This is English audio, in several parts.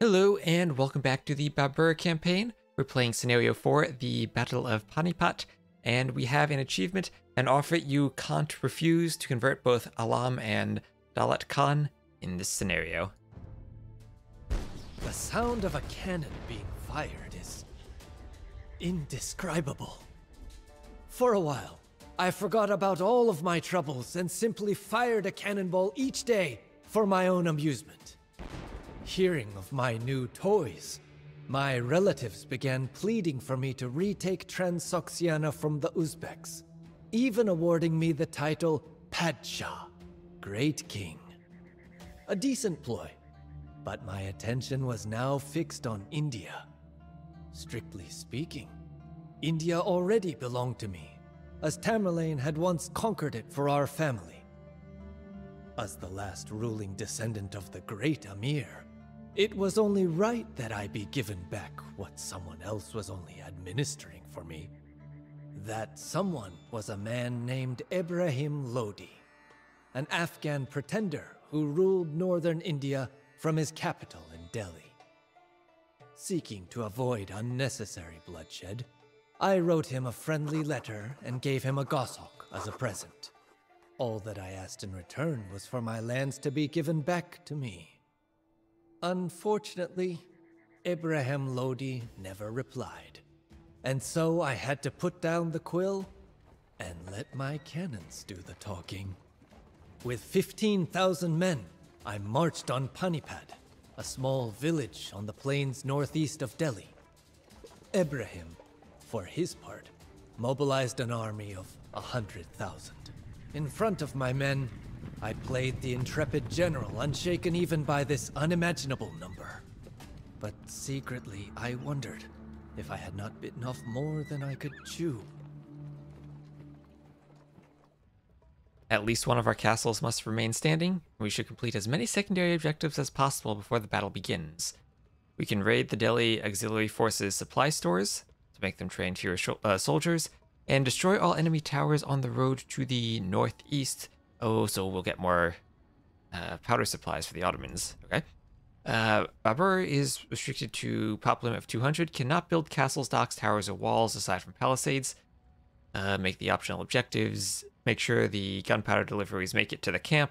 Hello and welcome back to the Babur campaign. We're playing scenario 4, the Battle of Panipat, and we have an achievement, an offer you can't refuse to convert both Alam and Daulat Khan in this scenario. The sound of a cannon being fired is indescribable. For a while, I forgot about all of my troubles and simply fired a cannonball each day for my own amusement. Hearing of my new toys, my relatives began pleading for me to retake Transoxiana from the Uzbeks, even awarding me the title Padshah, Great King. A decent ploy, but my attention was now fixed on India. Strictly speaking, India already belonged to me, as Tamerlane had once conquered it for our family. As the last ruling descendant of the great Amir, it was only right that I be given back what someone else was only administering for me. That someone was a man named Ibrahim Lodi, an Afghan pretender who ruled northern India from his capital in Delhi. Seeking to avoid unnecessary bloodshed, I wrote him a friendly letter and gave him a goshawk as a present. All that I asked in return was for my lands to be given back to me. Unfortunately, Ibrahim Lodi never replied, and so I had to put down the quill and let my cannons do the talking. With 15,000 men, I marched on Panipat, a small village on the plains northeast of Delhi. Ibrahim, for his part, mobilized an army of 100,000. In front of my men, I played the intrepid general, unshaken even by this unimaginable number. But secretly, I wondered if I had not bitten off more than I could chew. At least one of our castles must remain standing. We should complete as many secondary objectives as possible before the battle begins. We can raid the Delhi Auxiliary Forces supply stores to make them train fewer soldiers, and destroy all enemy towers on the road to the northeast. Oh, so we'll get more powder supplies for the Ottomans. Okay. Babur is restricted to pop limit of 200. Cannot build castles, docks, towers, or walls aside from palisades. Make the optional objectives. Make sure the gunpowder deliveries make it to the camp.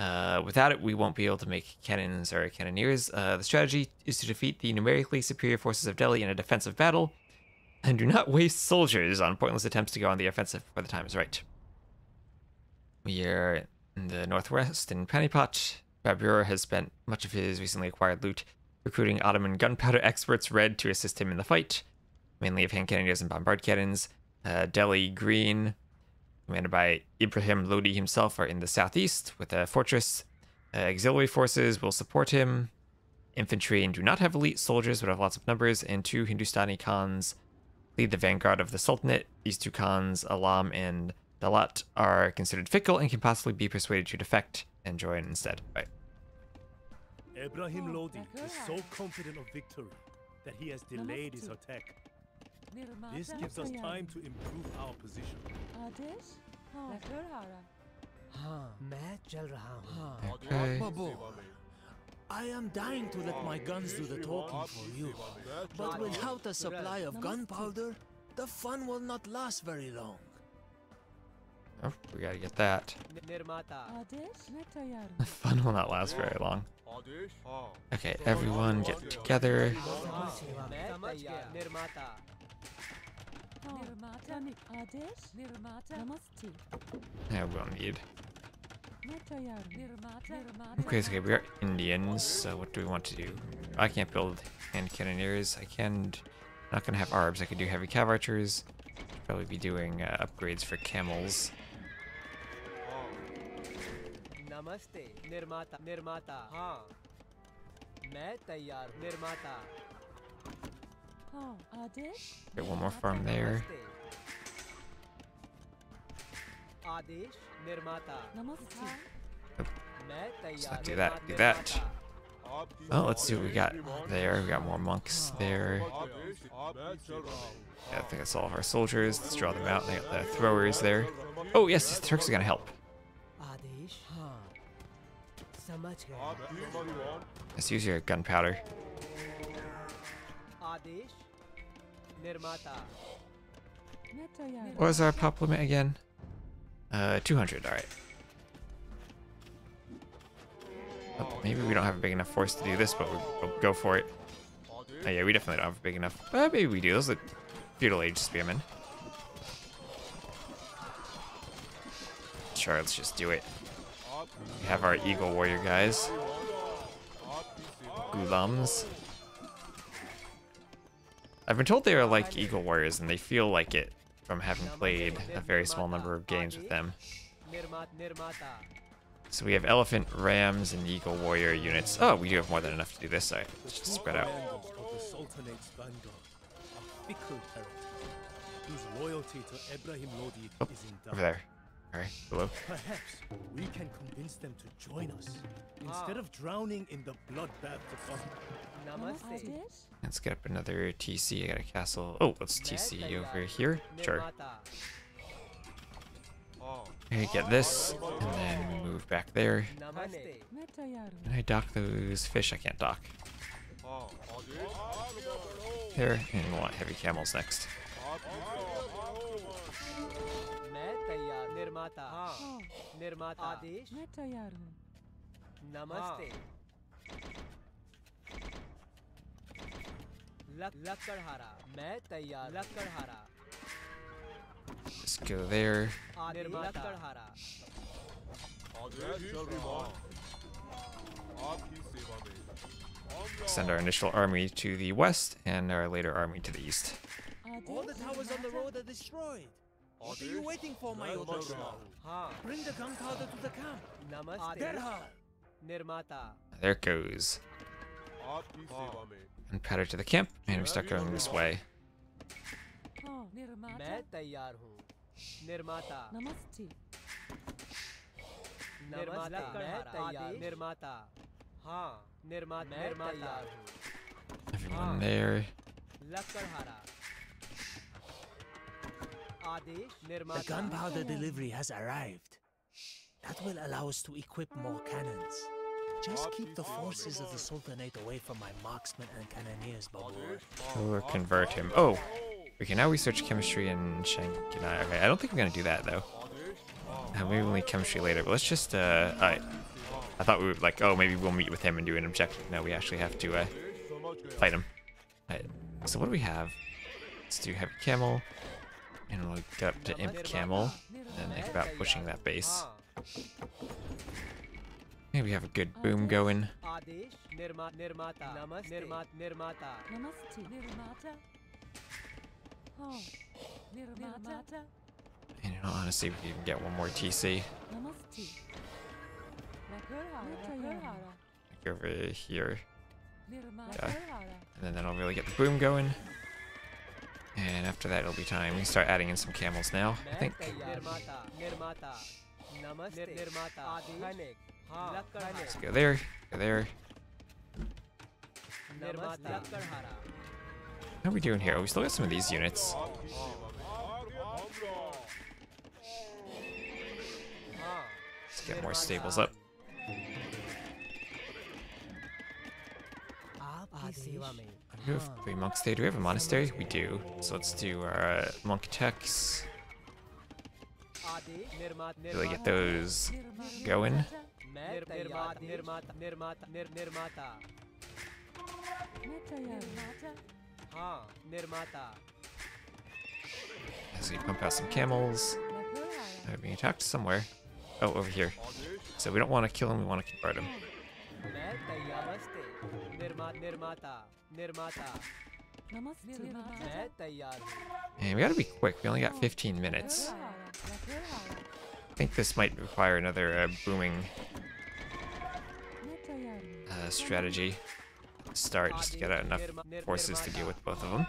Without it, we won't be able to make cannons or cannoneers. The strategy is to defeat the numerically superior forces of Delhi in a defensive battle, and do not waste soldiers on pointless attempts to go on the offensive before the time is right. We are in the northwest in Panipat. Babur has spent much of his recently acquired loot recruiting Ottoman gunpowder experts Red to assist him in the fight, mainly of hand cannons and bombard cannons. Delhi Green, commanded by Ibrahim Lodi himself, are in the southeast with a fortress. Auxiliary forces will support him. Infantry and do not have elite soldiers but have lots of numbers, and two Hindustani Khans lead the vanguard of the Sultanate. These two Khans, Alam and Daulat, are considered fickle and can possibly be persuaded to defect and join instead. Right. Ibrahim Lodi is so confident of victory that he has delayed his attack. This gives us time to improve our position. Okay. I am dying to let my guns do the talking for you, but without a supply of gunpowder, the fun will not last very long. Oh, we gotta get that. The fun will not last very long. Okay, everyone get together. Yeah, we'll need. Okay, okay, we are Indians, so what do we want to do? I can't build hand cannoneers. I can... not gonna have arbs. I could do heavy cav archers. Should probably be doing upgrades for camels. Namaste, Nirmata, Nirmata. Ha. Mataya, Nirmata. Get one more farm there. Adish, Nirmata. Nope. Let's not do that. Do that. Oh, let's see what we got there. We got more monks there. Yeah, I think that's all of our soldiers. Let's draw them out. They got the throwers there. Oh, yes, the Turks are going to help. Let's use your gunpowder. What was our pop limit again? 200, alright. Well, maybe we don't have a big enough force to do this, but we'll go for it. Oh yeah, we definitely don't have a big enough. Maybe we do. Those are feudal age spearmen. Sure, let's just do it. We have our eagle warrior guys. Gulams. I've been told they are like eagle warriors, and they feel like it from having played a very small number of games with them. So we have elephant, rams, and eagle warrior units. Oh, we do have more than enough to do this. All right, let's just spread out. Oh, over there. All right, below. Perhaps we can convince them to join us instead of drowning in the bloodbath of Namaste. Let's get up another TC. I got a castle. Oh, let's TC over here. Sure. Okay, get this, and then move back there. Can I dock those fish? I can't dock. There, and we'll want heavy camels next. Let's go there. Send our initial army to the west and our later army to the east. All the towers on the road are destroyed. What are you waiting for, my Otoman? Bring the gunpowder to the camp. Nirmata. There it goes. And powder to the camp, and we start going this way. Everyone there. The gunpowder delivery has arrived. That will allow us to equip more cannons. Just keep the forces of the Sultanate away from my marksmen and cannoneers, Babur. Or convert him. Oh! We can now research chemistry in Shanghai. Okay, I don't think I'm gonna do that though. Maybe we'll need chemistry later, but let's just, I thought we would, like, oh, maybe we'll meet with him and do an objective. No, we actually have to, fight him. Alright, so what do we have? Let's do heavy camel. And we'll get up to Imp Camel, and think about pushing that base. Maybe we have a good boom going. And honestly, we can even get one more TC. Like over here. Yeah. And then that'll really get the boom going. And after that, it'll be time. We can start adding in some camels now, I think. Let's go there, go there. How are we doing here? Oh, we still got some of these units. Let's get more stables up. We have 3 monks there. Do we have a monastery? We do. So let's do our monk techs. Really get those going. As we pump out some camels. They're being attacked somewhere. Oh, over here. So we don't want to kill him, we want to convert him. And we gotta be quick, we only got 15 minutes. I think this might require another booming strategy. Start just to get out enough forces to deal with both of them.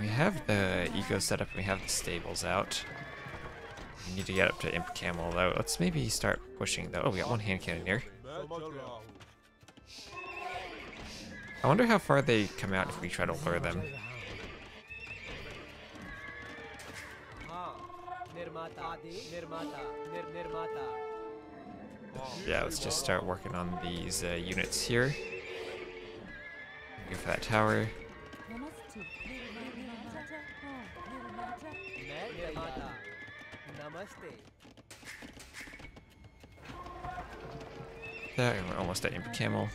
We have the eco set up and we have the stables out. We need to get up to Imp Camel though. Let's maybe start pushing though. Oh, we got one hand cannon here. I wonder how far they come out if we try to lure them. Yeah, let's just start working on these units here. Go for that tower. There, we're almost at Imp Camel.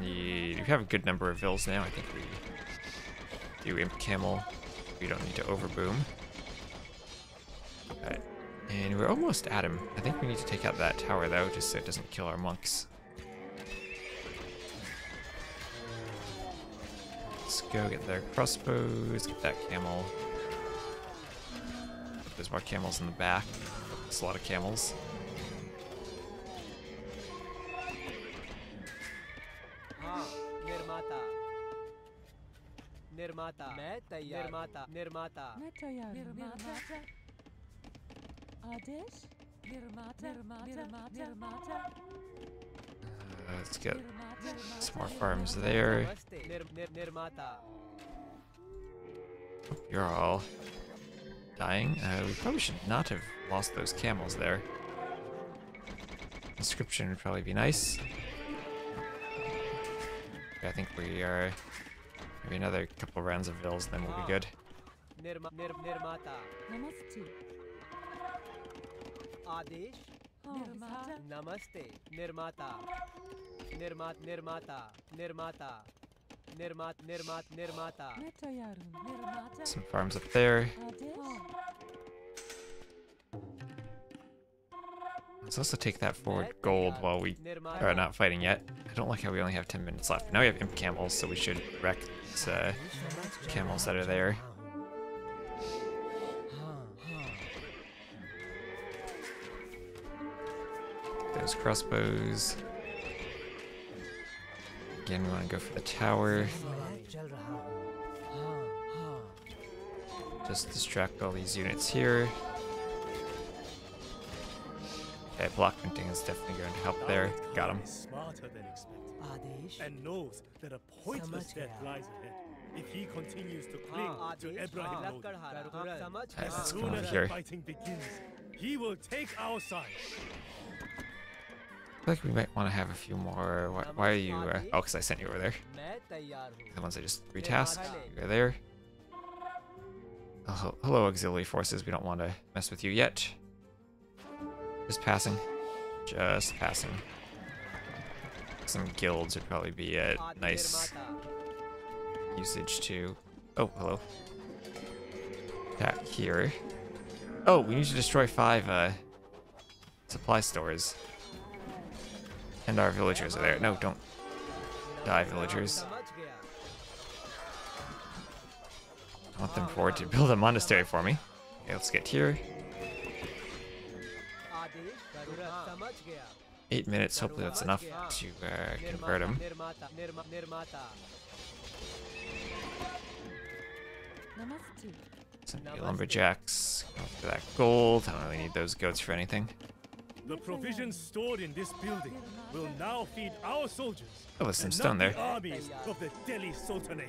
We have a good number of vills now. I think we do Imp Camel. We don't need to overboom. Got it. And we're almost at him. I think we need to take out that tower though, just so it doesn't kill our monks. Let's go get their crossbows, get that camel. There's more camels in the back. There's a lot of camels. Let's get some more farms there. Oh, you're all dying. We probably should not have lost those camels there. Inscription would probably be nice. Okay, I think we are maybe another couple rounds of vills, then we'll be good. Adesh, Namaste, Nirmata. Some farms up there. Let's also take that forward gold while we are not fighting yet. I don't like how we only have 10 minutes left. Now we have imp camels, so we should wreck these camels that are there. Those crossbows. Again, we want to go for the tower. Just distract all these units here. Okay, block printing is definitely going to help there. Got him. And knows that a pointless death lies ahead if he continues to cling to Ibrahim Lodi. Alright, let's come over here. He will take our side. I feel like we might want to have a few more. Why are you? Oh, because I sent you over there. The ones I just retasked. You're there. Oh, hello, auxiliary forces. We don't want to mess with you yet. Just passing. Just passing. Some guilds would probably be a nice usage to. Oh, hello. Back here. Oh, we need to destroy 5 supply stores. And our villagers are there. No, don't die, villagers. I want them forward to build a monastery for me. Okay, let's get here. 8 minutes, hopefully that's enough to convert them. Some new lumberjacks. Go for that gold. I don't really need those goats for anything. The provisions stored in this building will now feed our soldiers. Oh, there's some stone there. The armies of the Delhi Sultanate.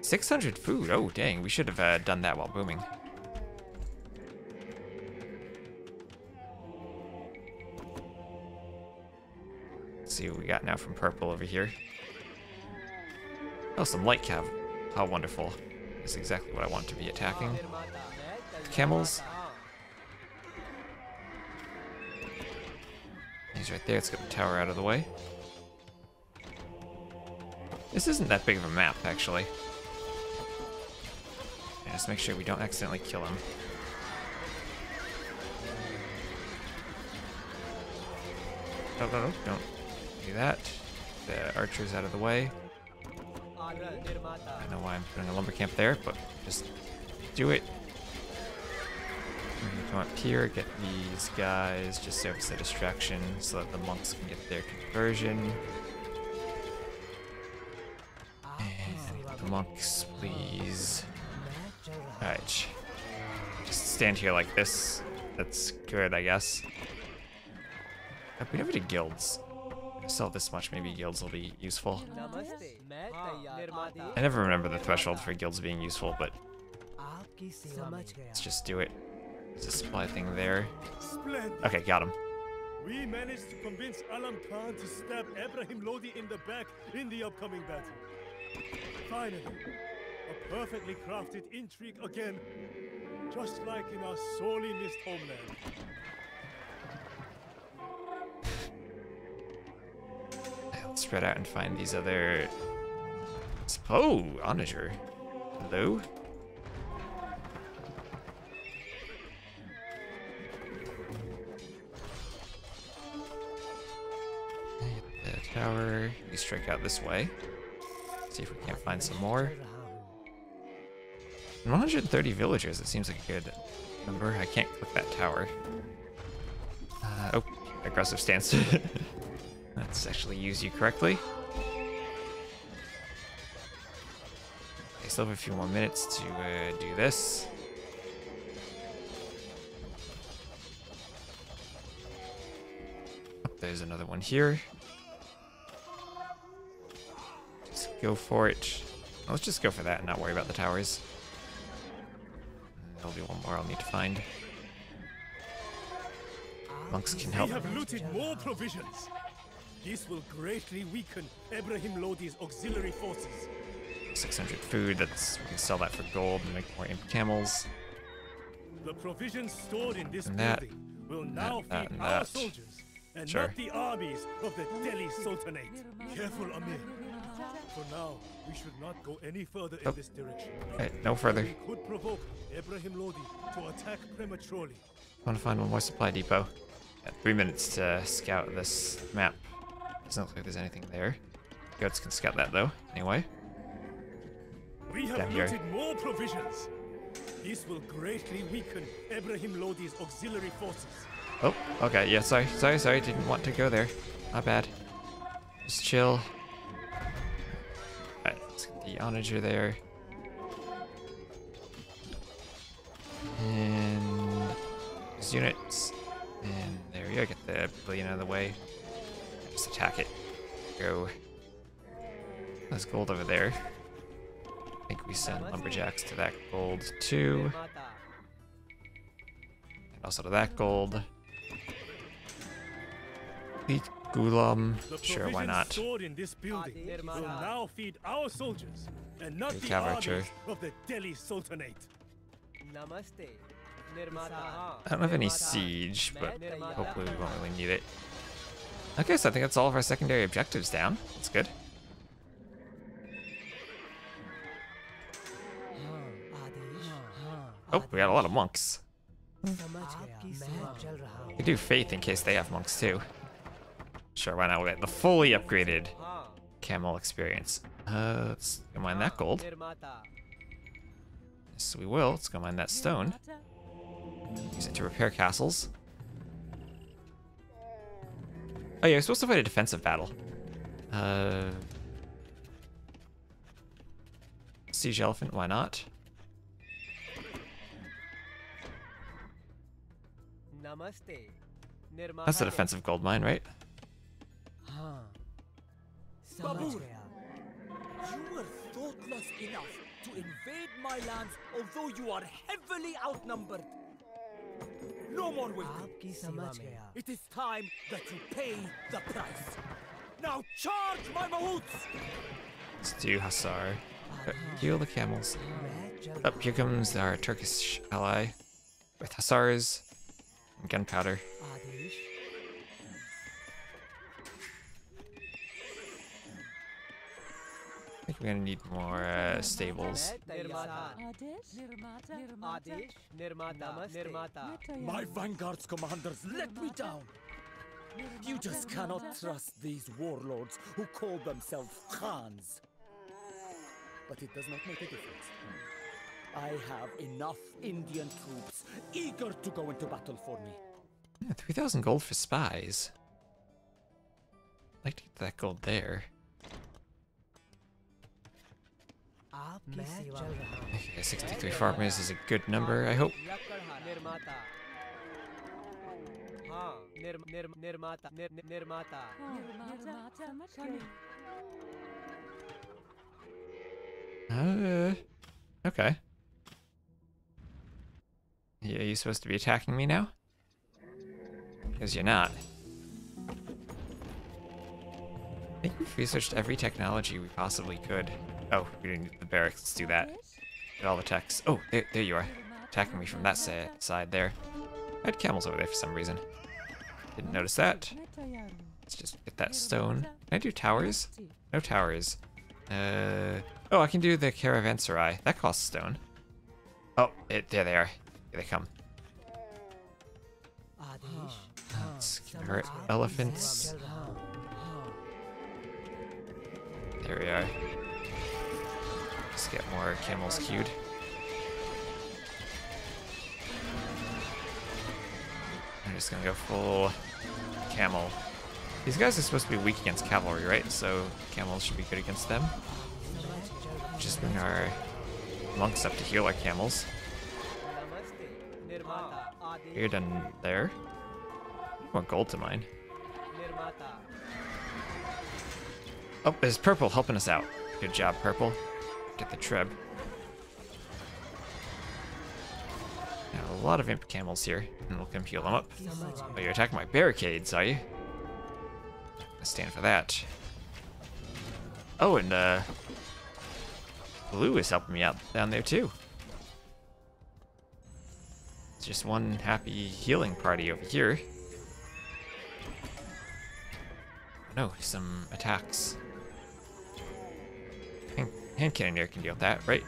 600 food. Oh, dang. We should have done that while booming. Let's see what we got now from purple over here. Oh, some light cav. How wonderful. That's exactly what I want to be attacking. Camels. He's right there. Let's get the tower out of the way. This isn't that big of a map, actually. Yeah, just make sure we don't accidentally kill him. No, no, no, don't do that. The archer's out of the way. I don't know why I'm putting a lumber camp there, but just do it. Come up here, get these guys, just so it's a distraction, so that the monks can get their conversion. And the monks, please. Alright. Just stand here like this. That's good, I guess. Oh, we never did guilds. I sell this much, maybe guilds will be useful. I never remember the threshold for guilds being useful, but Let's just do it. There's a supply thing there. Okay, got him. We managed to convince Alam Khan to stab Ibrahim Lodi in the back in the upcoming battle. Finally, a perfectly crafted intrigue again, just like in our sorely missed homeland. Let's spread out and find these other... Oh, Onager. Hello? The tower. We strike out this way. See if we can't find some more. 130 villagers, it seems like a good number. I can't click that tower. Oh, aggressive stance. Let's actually use you correctly. I still have a few more minutes to do this. Oh, there's another one here. Just go for it. Let's just go for that and not worry about the towers. There'll be one more I'll need to find. Monks can help. We have looted more provisions. This will greatly weaken Ibrahim Lodi's auxiliary forces. 600 food, that's, we can sell that for gold and make more imp camels. The provisions stored in this building will now feed our soldiers and not the armies of the Delhi Sultanate. Careful, Amir. For now, we should not go any further in this direction. Okay, no further. We could provoke Ibrahim Lodi to attack prematurely. I want to find one more supply depot. Got 3 minutes to scout this map. Doesn't look like there's anything there. Goats can scout that though, anyway. We have looted more provisions. This will greatly weaken Ibrahim Lodi's auxiliary forces. Oh, okay, yeah, sorry, didn't want to go there. Not bad. Just chill. Alright, let's get the onager there. And these units. And there we go, get the billion out of the way. Just attack it. Go. There's gold over there. I think we send lumberjacks to that gold too, and also to that gold. Eat Gulam, sure, why not? Big archer. I don't have any siege, but hopefully we won't really need it. Okay, so I think that's all of our secondary objectives down. That's good. Oh, we got a lot of monks. We do faith in case they have monks too. Sure, why not? We got the fully upgraded camel experience. Let's go mine that gold. Yes, we will. Let's go mine that stone. Use it to repair castles. Oh yeah, we're supposed to fight a defensive battle. Siege elephant, why not? That's a defensive gold mine, right? Babur, you were thoughtless enough to invade my lands, although you are heavily outnumbered. No more waiting. It is time that you pay the price. Now charge, my mahouts! Let's do Hasar. Heal the camels. Up here comes our Turkish ally with Hasars. Gunpowder. I think we're gonna need more stables. My vanguard's commanders let me down. You just cannot trust these warlords who call themselves Khans. But it does not make a difference. I have enough Indian troops eager to go into battle for me. Yeah, 3,000 gold for spies. I'd like to get that gold there. Okay, 63 farmers is a good number, I hope. Okay. Are you supposed to be attacking me now? Because you're not. I think we've researched every technology we possibly could. Oh, we didn't need the barracks. Let's do that. Get all the techs. Oh, there you are. Attacking me from that side there. I had camels over there for some reason. Didn't notice that. Let's just get that stone. Can I do towers? No towers. Oh, I can do the Caravanserai. That costs stone. Oh, there they are. Here they come. Let's convert elephants. There we are. Let's get more camels queued. I'm just gonna go full camel. These guys are supposed to be weak against cavalry, right? So camels should be good against them. Just bring our monks up to heal our camels. Here, done there. More gold to mine. Oh, there's purple helping us out. Good job, purple. Get the treb. Now, a lot of imp camels here, and we'll come heal them up. Oh, you're attacking my barricades, are you? I stand for that. Oh, and blue is helping me out down there too. It's just one happy healing party over here. No, some attacks. Hand cannoneer can deal with that, right?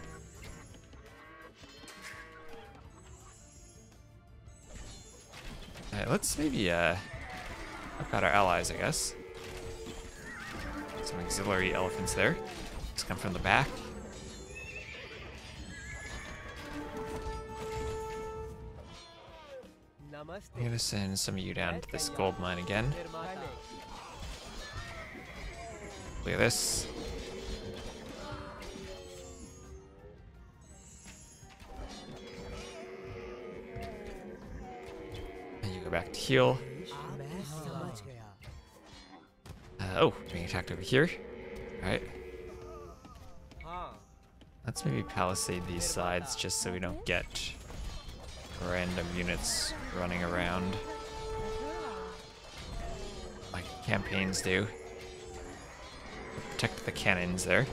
Alright, let's maybe help out our allies, I guess. Some auxiliary elephants there. Let's come from the back. I'm gonna send some of you down to this gold mine again. Look at this. And you go back to heal. Oh, being attacked over here. Alright. Let's maybe palisade these sides just so we don't get random units running around like campaigns do. Protect the cannons there.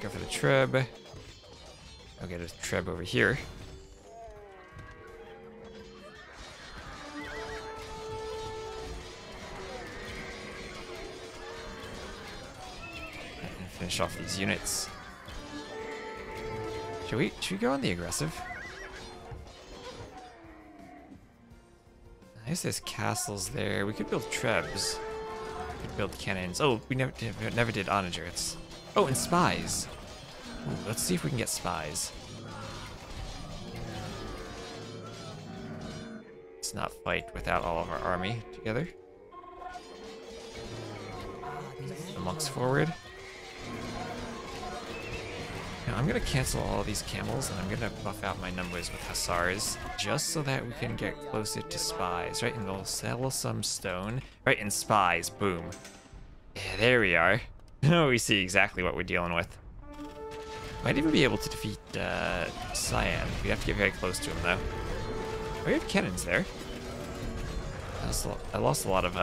Go for the treb. I'll get a treb over here. And finish off these units. Should we go on the aggressive? I guess there's castles there. We could build trebs. Could build cannons. Oh, we never did onagers. Oh, and spies. Ooh, let's see if we can get spies. Let's not fight without all of our army together. The monks forward. Now I'm gonna cancel all these camels and I'm gonna buff out my numbers with hussars just so that we can get closer to spies, right? And they'll sell some stone, right? And spies, boom. Yeah, there we are. Now we see exactly what we're dealing with. Might even be able to defeat Cyan. We'd have to get very close to him though. We have cannons there. I lost a lot of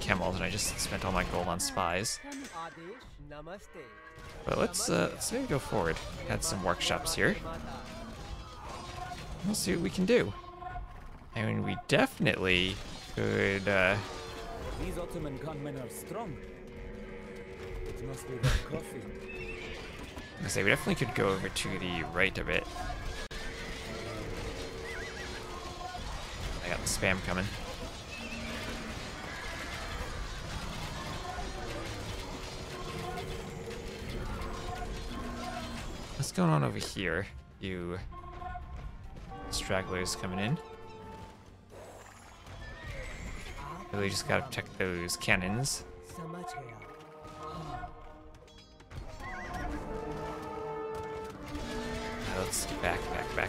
camels and I just spent all my gold on spies. But let's maybe go forward. Had some workshops here. We'll see what we can do. I mean, we definitely could. These Ottoman conmen are strong. It must be the coffee. I say we definitely could go over to the right a bit. I got the spam coming. What's going on over here? You stragglers coming in. Really just gotta protect those cannons. Let's get back.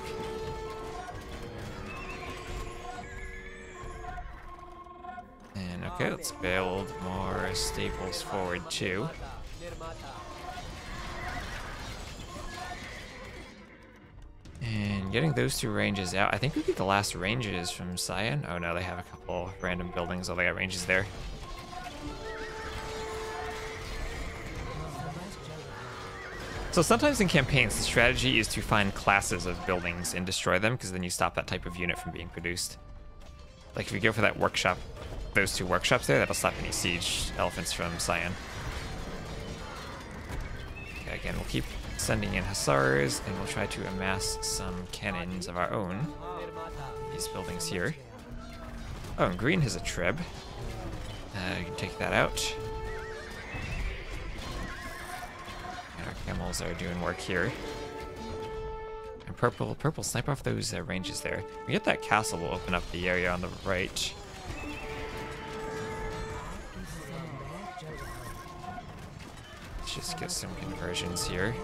And okay, let's build more staples forward too. getting those two ranges out. I think we get the last ranges from Cyan. Oh no, they have a couple random buildings. Oh, they got ranges there. So sometimes in campaigns, the strategy is to find classes of buildings and destroy them, because then you stop that type of unit from being produced. Like if you go for that workshop, those two workshops there, that'll stop any siege elephants from Cyan. Okay, again, we'll keep sending in hussars, and we'll try to amass some cannons of our own. These buildings here. Oh, and green has a treb. You can take that out. And our camels are doing work here. And purple, snipe off those ranges there. We get that castle, we'll open up the area on the right. Let's just get some conversions here.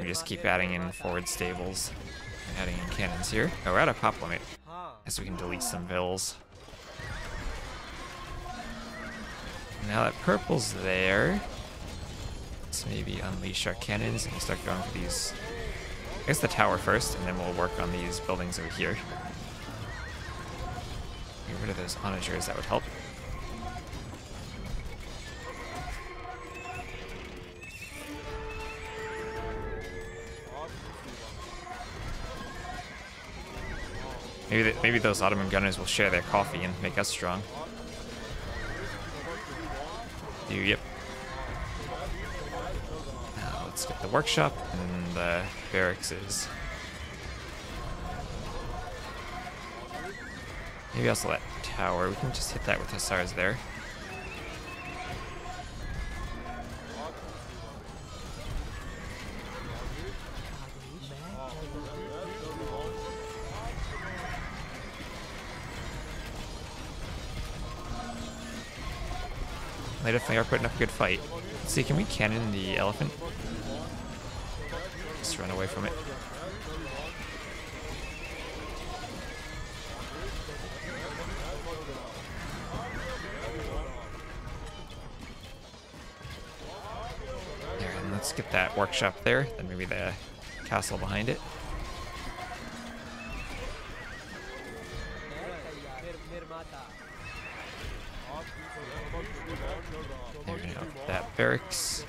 We just keep adding in forward stables and adding in cannons here. Oh, we're at a pop limit. Guess we can delete some vills. Now that purple's there, let's maybe unleash our cannons and start going for these. I guess the tower first, and then we'll work on these buildings over here. Get rid of those onagers, that would help. Maybe those Ottoman gunners will share their coffee and make us strong. Yep. Now let's get the workshop and the barracks. Maybe also that tower. We can just hit that with hussars there. They definitely are putting up a good fight. Let's see, can we cannon the elephant? Just run away from it. There, and let's get that workshop there, then maybe the castle behind it. There we go, that barracks.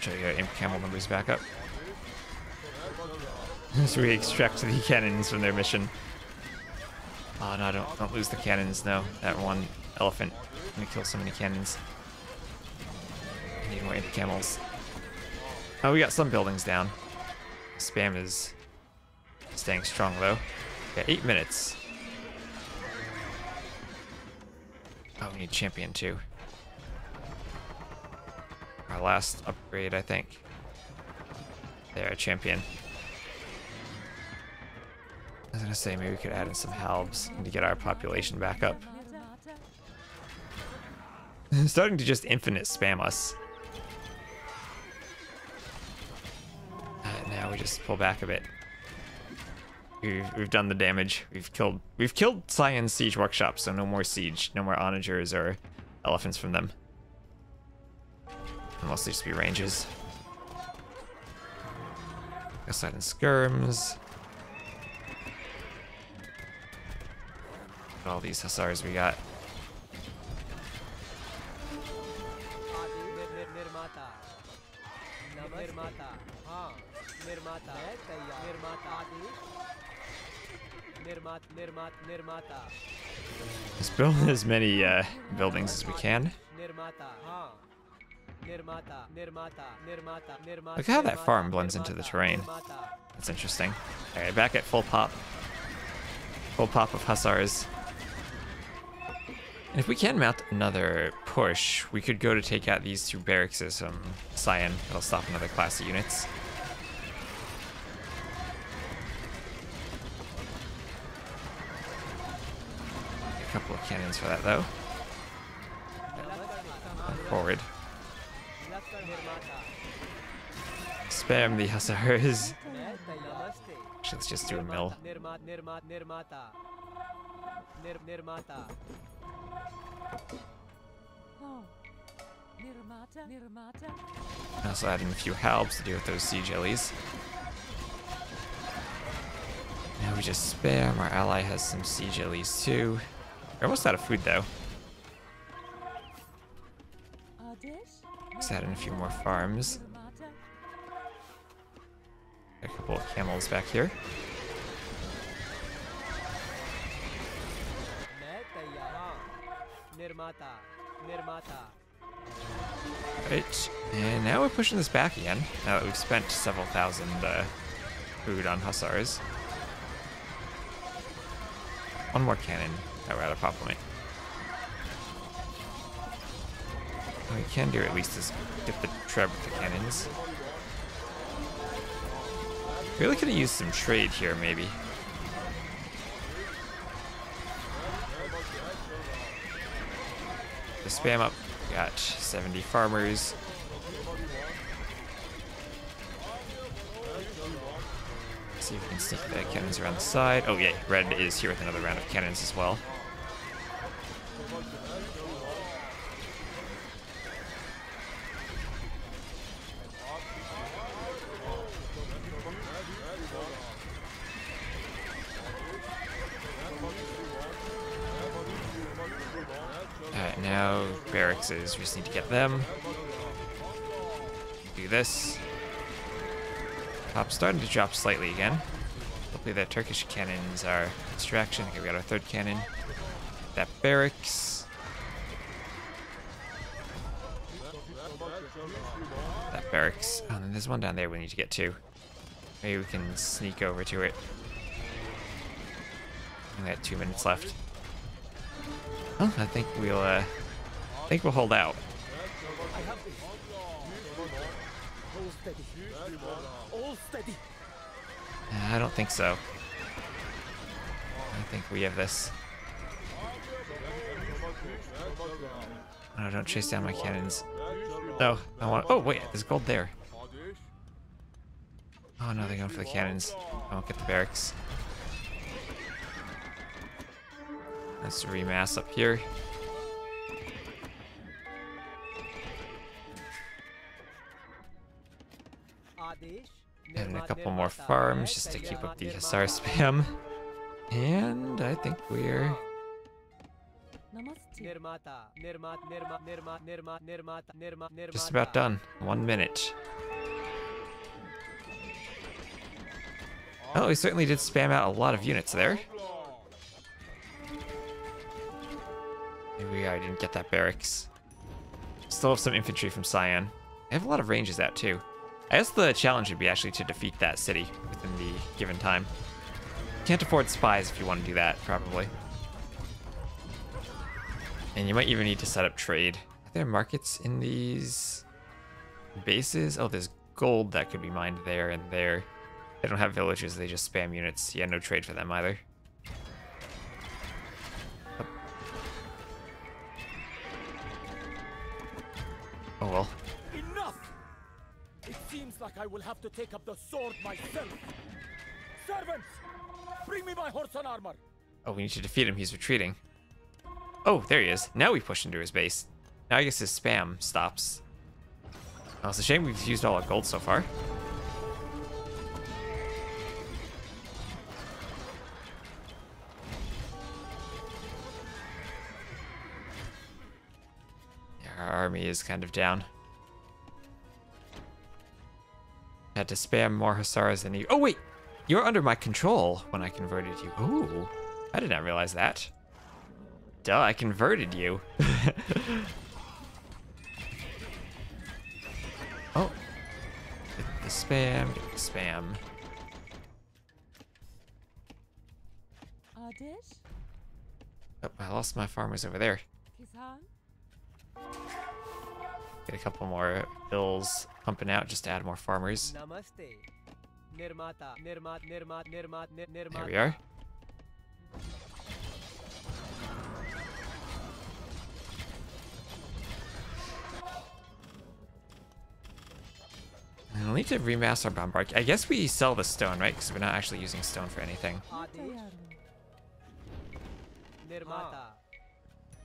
Try to get camel numbers back up. So we extract the cannons from their mission. Oh no, don't lose the cannons, no. That one elephant. I'm gonna kill so many cannons. I need more anti camels. Oh, we got some buildings down. Spam is staying strong, though. Yeah, 8 minutes. Oh, we need champion, too. Our last upgrade, I think. There, champion. I was gonna say, maybe we could add in some halbs to get our population back up. I'm starting to just infinite spam us. Now we just pull back a bit. We've done the damage. We've killed Cyan's siege workshop, so no more siege, no more onagers or elephants from them. Unless they just be ranges. Go side and skirms. All these hussars we got. Let's build as many buildings as we can. Look how that farm blends into the terrain. That's interesting. Alright, back at full pop. Full pop of hussars. And if we can mount another push, we could go to take out these two barracks from Cyan. It'll stop another class of units. A couple of cannons for that, though. Forward. Spam the hussars. Actually, let's just do a mill. Also adding a few halbs to deal with those sea jellies. Now we just spam. Our ally has some sea jellies too. We're almost out of food though. Let's add in a few more farms. A couple of camels back here. Right, and now we're pushing this back again, now that we've spent several thousand food on hussars. One more cannon that we're out of populate. What we can do at least is dip the treb with the cannons. Really could have used some trade here, maybe. The spam up. We got 70 farmers. Let's see if we can stick the cannons around the side. Oh yeah, red is here with another round of cannons as well. We just need to get them. Do this. Top's starting to drop slightly again. Hopefully the Turkish cannons are a distraction. Okay, we got our third cannon. That barracks. That barracks. Oh, and then there's one down there we need to get to. Maybe we can sneak over to it. Only got 2 minutes left. Well, I think we'll hold out. I don't think so. I think we have this. No, don't chase down my cannons. No, I want. Oh wait, there's gold there. Oh no, they're going for the cannons. I won't get the barracks. Let's remass up here. And a couple more farms just to keep up the hussar spam. And I think we're just about done. 1 minute. Oh, we certainly did spam out a lot of units there. Maybe I didn't get that barracks. Still have some infantry from Cyan. I have a lot of ranges out too. I guess the challenge would be actually to defeat that city within the given time. Can't afford spies if you want to do that, probably. And you might even need to set up trade. Are there markets in these bases? Oh, there's gold that could be mined there and there. They don't have villagers, they just spam units. Yeah, no trade for them either. Oh, oh well. It seems like I will have to take up the sword myself. Servants, bring me my horse and armor. Oh, we need to defeat him. He's retreating. Oh, there he is. Now we push into his base. Now I guess his spam stops. Oh, it's a shame we've used all our gold so far. Our army is kind of down. Had to spam more hussars than you. Oh wait, you're under my control when I converted you. Ooh, I did not realize that. Duh, I converted you. Oh, get the spam, get the spam. Oh, I lost my farmers over there. Get a couple more bills pumping out just to add more farmers. There we are. need to remaster Bambark. I guess we sell the stone, right? Because we're not actually using stone for anything.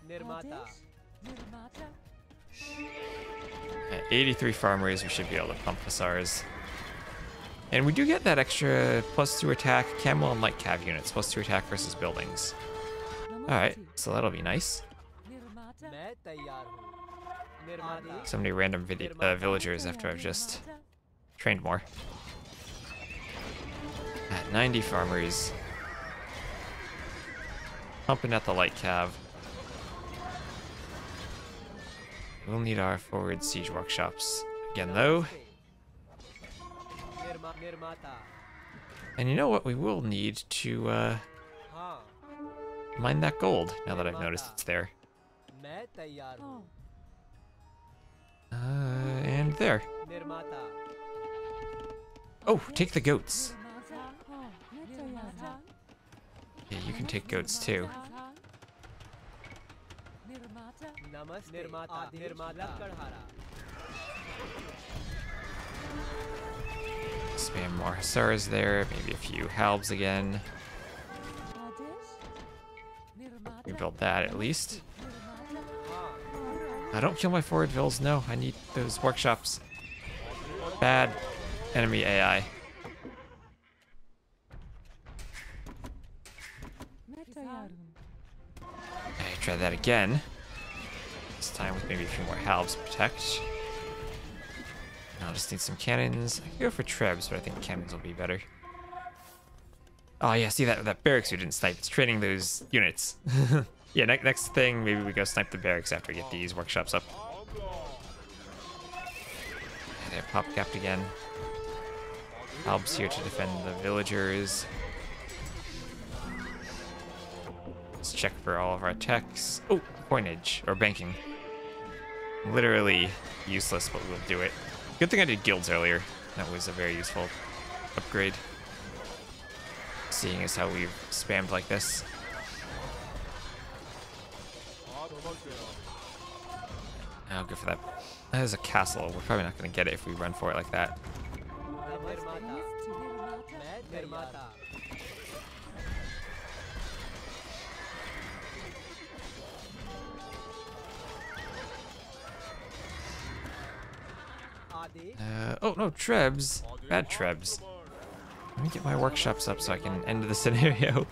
Nirmata. 83 farmers, we should be able to pump the ours. And we do get that extra +2 attack, camel and light cav units, +2 attack versus buildings. Alright, so that'll be nice. So many random villagers after I've just trained more. At 90 farmers. Pumping at the light cav. We'll need our forward siege workshops again, though. And you know what? We will need to mine that gold, now that I've noticed it's there. And there. Oh, take the goats. Yeah, you can take goats too. Spam more hussars there, maybe a few halbs again. We built that at least. I don't kill my forward vills, no. I need those workshops. Bad enemy AI. Alright, try that again. This time with maybe a few more halves protect. And I'll just need some cannons. I could go for trebs, but I think cannons will be better. Oh yeah, see that barracks we didn't snipe. It's training those units. Yeah, next thing, maybe we go snipe the barracks after we get these workshops up. They're pop-capped again. Halbs here to defend the villagers. Let's check for all of our techs. Oh, coinage, or banking. Literally useless, but we'll do it. Good thing I did guilds earlier. That was a very useful upgrade. Seeing as how we've spammed like this. I'll go for that. That is a castle. We're probably not going to get it if we run for it like that. Oh no, trebs. Bad trebs. Let me get my workshops up so I can end the scenario.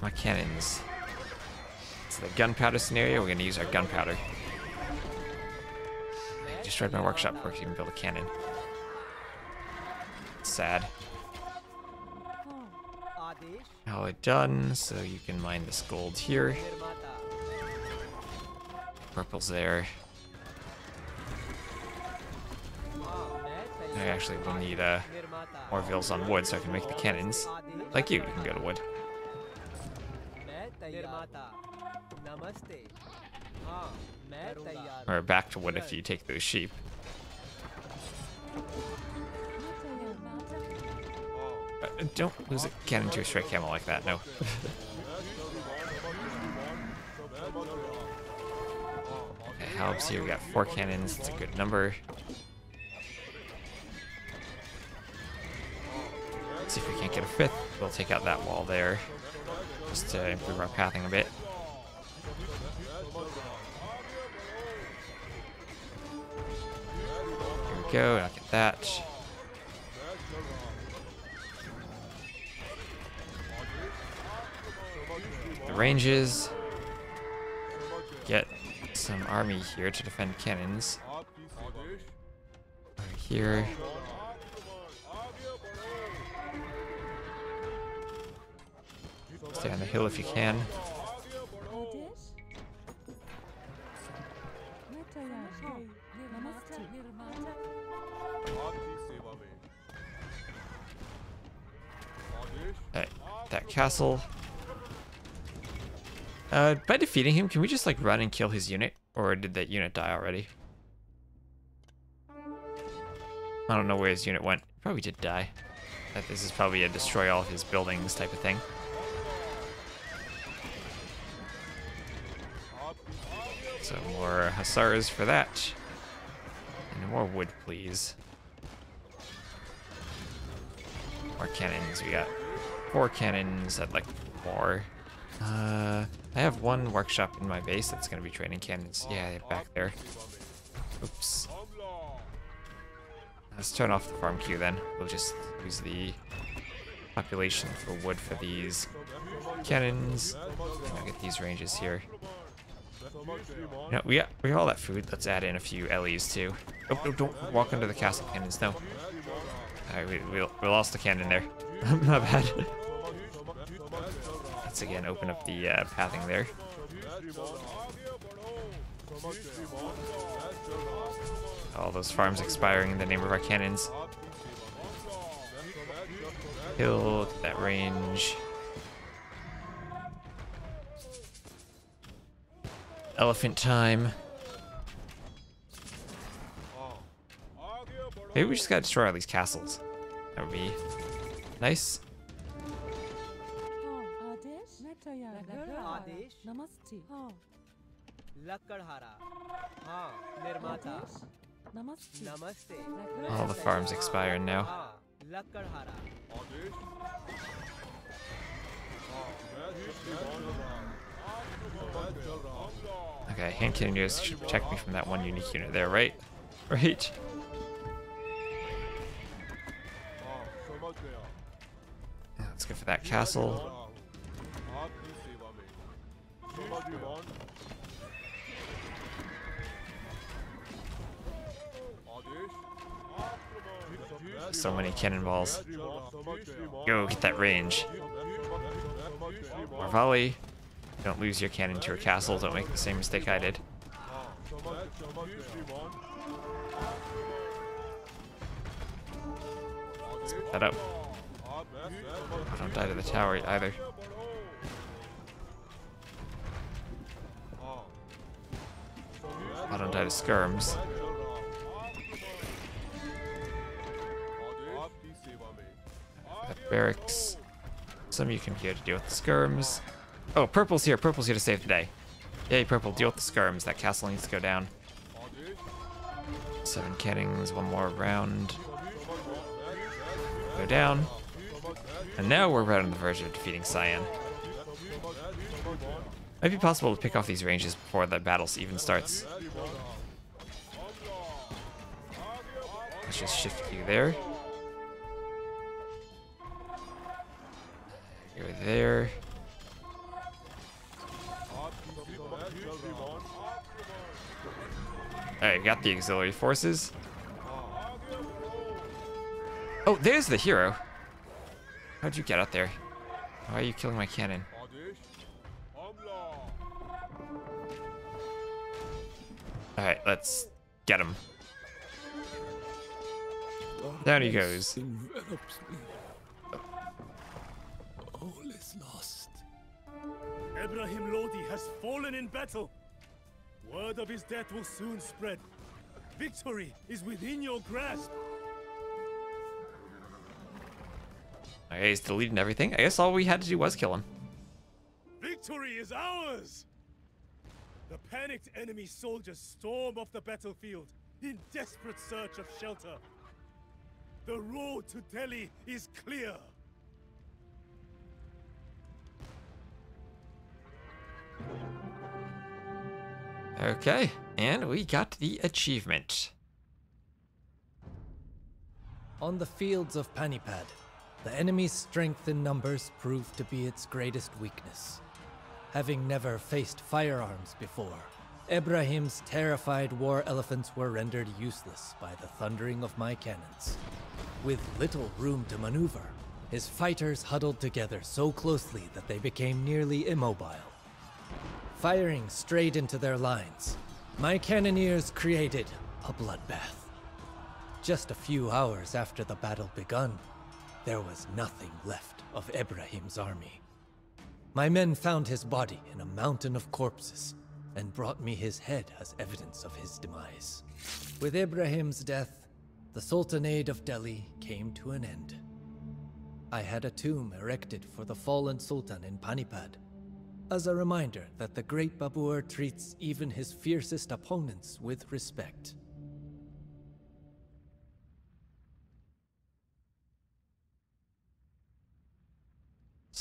My cannons. The gunpowder scenario, we're going to use our gunpowder. I destroyed my workshop before I could even build a cannon. It's sad. All done, so you can mine this gold here. Purple's there. I actually will need more vills on wood so I can make the cannons. Like you can go to wood. Or back to wood if you take those sheep. Don't lose a cannon to a stray camel like that, no. Okay, halbs here, we got 4 cannons, it's a good number. Let's see if we can't get a 5th. We'll take out that wall there, just to improve our pathing a bit. Go, and I'll get that. The ranges. Get some army here to defend cannons. Over here. Stay on the hill if you can. That castle. By defeating him, can we just like run and kill his unit? Or did that unit die already? I don't know where his unit went. Probably did die. This is probably a destroy all of his buildings type of thing. So more hussars for that. And More wood, please. More cannons. We got 4 cannons. I'd like more. I have one workshop in my base that's going to be training cannons. Yeah, back there. Oops. Let's turn off the farm queue then. We'll just use the population for wood for these cannons. I'll get these ranges here. No, we got all that food. Let's add in a few LEs too. Oh, no, don't walk under the castle cannons. No. All right, we lost the cannon there. Not bad. Let's again open up the pathing there. All those farms expiring in the name of our cannons. Kill that range. Elephant time. Maybe we just gotta destroy all these castles. That would be nice. Namaste. All the farms expire now. Okay, hand cannons should protect me from that one unique unit there, right? Right? Yeah, let's go for that castle. So many cannonballs. Go, get that range. More volley. Don't lose your cannon to your castle. Don't make the same mistake I did. Let's put that up. I don't die to the tower either. I don't die to skirms. Barracks. Some you can here to deal with the skirms. Oh, purple's here. Purple's here to save the day. Yay, purple, deal with the skirms. That castle needs to go down. 7 cannons, one more round. Go down. And now we're right on the verge of defeating Cyan. Might be possible to pick off these ranges before the battle even starts. Let's just shift you there. Go there. Alright, we got the auxiliary forces. Oh, there's the hero. How'd you get out there? Why are you killing my cannon? Alright, let's get him. Down he goes. All is lost. Ibrahim Lodi has fallen in battle. Word of his death will soon spread. Victory is within your grasp. Okay, he's deleting everything. I guess all we had to do was kill him. Victory is ours! The panicked enemy soldiers storm off the battlefield in desperate search of shelter. The road to Delhi is clear. Okay, and we got the achievement. On the fields of Panipat, the enemy's strength in numbers proved to be its greatest weakness. Having never faced firearms before, Ibrahim's terrified war elephants were rendered useless by the thundering of my cannons. With little room to maneuver, his fighters huddled together so closely that they became nearly immobile. Firing straight into their lines, my cannoneers created a bloodbath. Just a few hours after the battle begun, there was nothing left of Ibrahim's army. My men found his body in a mountain of corpses and brought me his head as evidence of his demise. With Ibrahim's death, the Sultanate of Delhi came to an end. I had a tomb erected for the fallen Sultan in Panipat, as a reminder that the great Babur treats even his fiercest opponents with respect.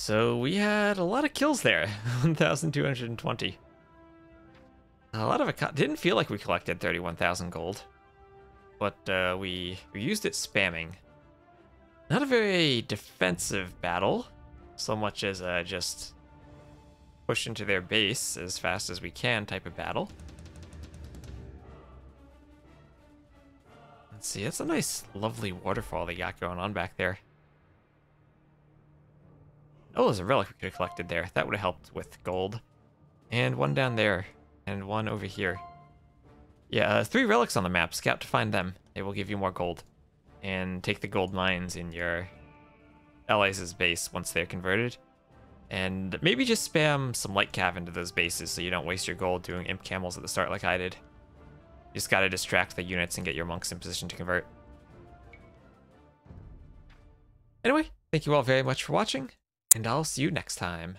So we had a lot of kills there, 1,220. A lot of it didn't feel like we collected 31,000 gold, but we used it spamming. Not a very defensive battle, so much as just push into their base as fast as we can type of battle. Let's see, that's a nice, lovely waterfall they got going on back there. Oh, there's a relic we could have collected there. That would have helped with gold. And one down there. And one over here. Yeah, 3 relics on the map. Scout to find them. They will give you more gold. And take the gold mines in your allies' base once they're converted. And maybe just spam some light cav into those bases so you don't waste your gold doing imp camels at the start like I did. You just gotta distract the units and get your monks in position to convert. Anyway, thank you all very much for watching. And I'll see you next time.